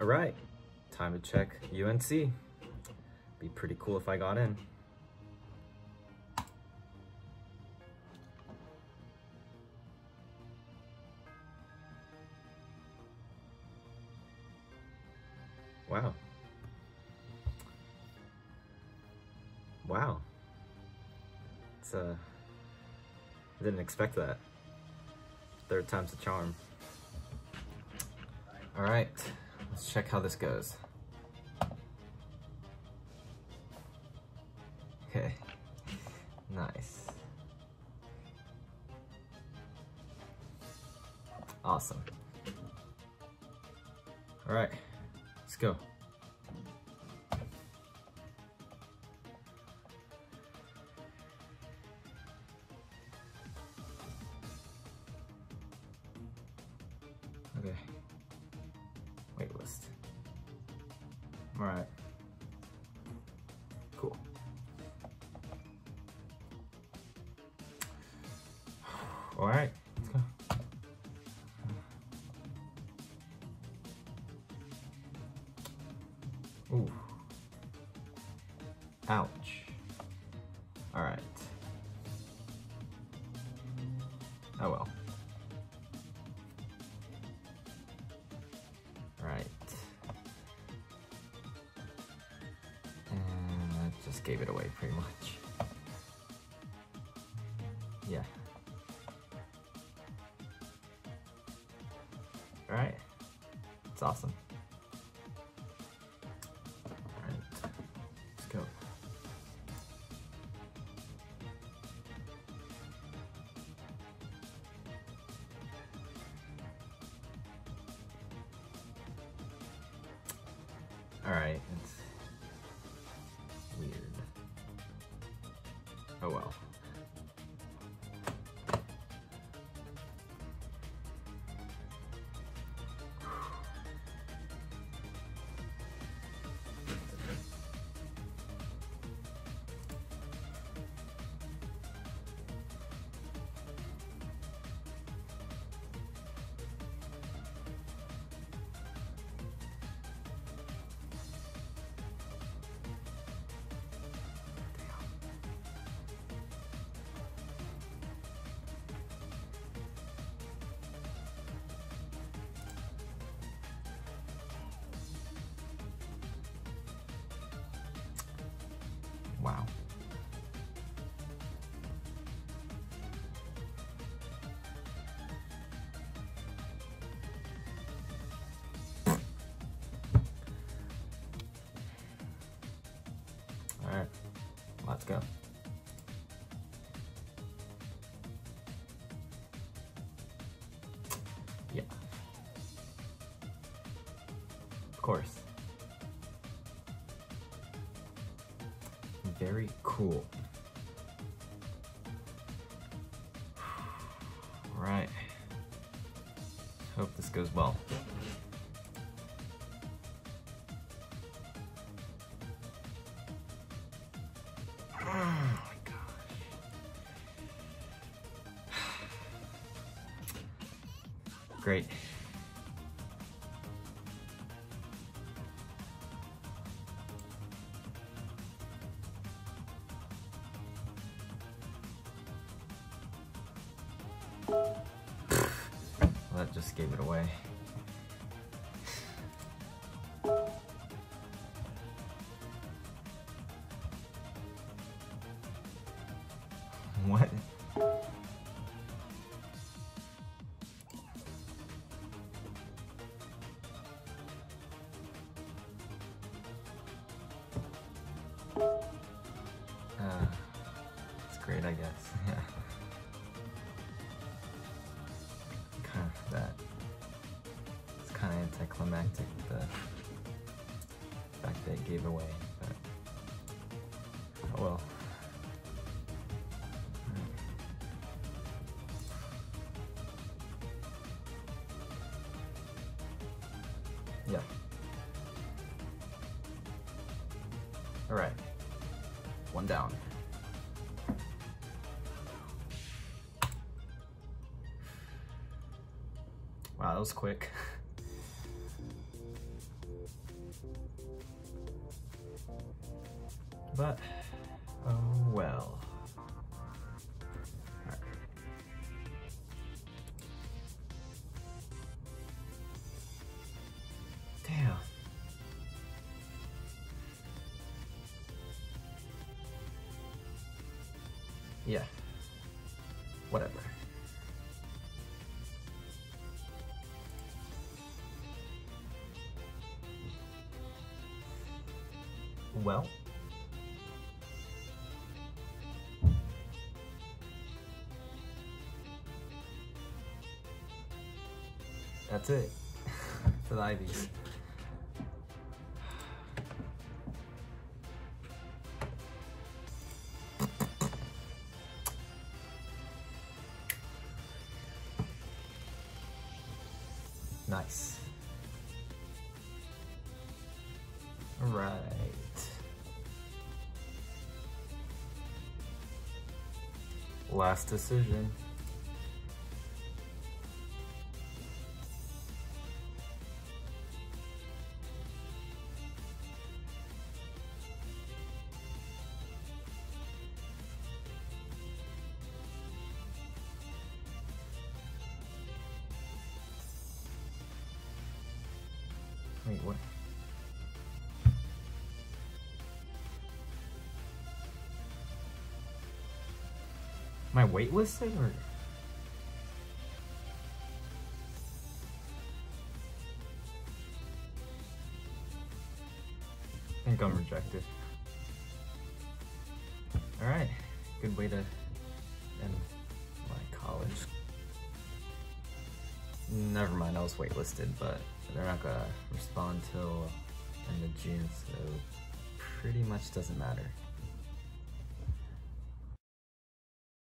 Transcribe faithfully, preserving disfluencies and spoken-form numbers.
All right, time to check U N C. Be pretty cool if I got in. Wow. Wow. It's, uh, I didn't expect that. Third time's a charm. All right, let's check how this goes. Okay, nice. Awesome. All right, let's go. Okay. Wait list. All right. Cool. All right. Let's go. Ooh. Ouch. All right. Oh well. Right. And I just gave it away pretty much. Yeah. All right. It's awesome. All right. Let's go. Alright, it's weird. Oh well. Wow. All right, let's go. Yeah. Of course. Very cool. All right. Hope this goes well. Oh my gosh. Great. That just gave it away. What? Uh, it's great, I guess. Yeah. That it's kind of anticlimactic, the fact that it gave away, but oh well. Yeah. All right, one down. Wow, that was quick. but oh well. Damn. Yeah. Whatever. Well. That's it for the Ivies. Nice. Right. Last decision. Wait, what? Am I waitlisting or? I think I'm rejected. Alright, good way to end my college. Never mind, I was waitlisted, but they're not gonna respond till end of June, so pretty much doesn't matter.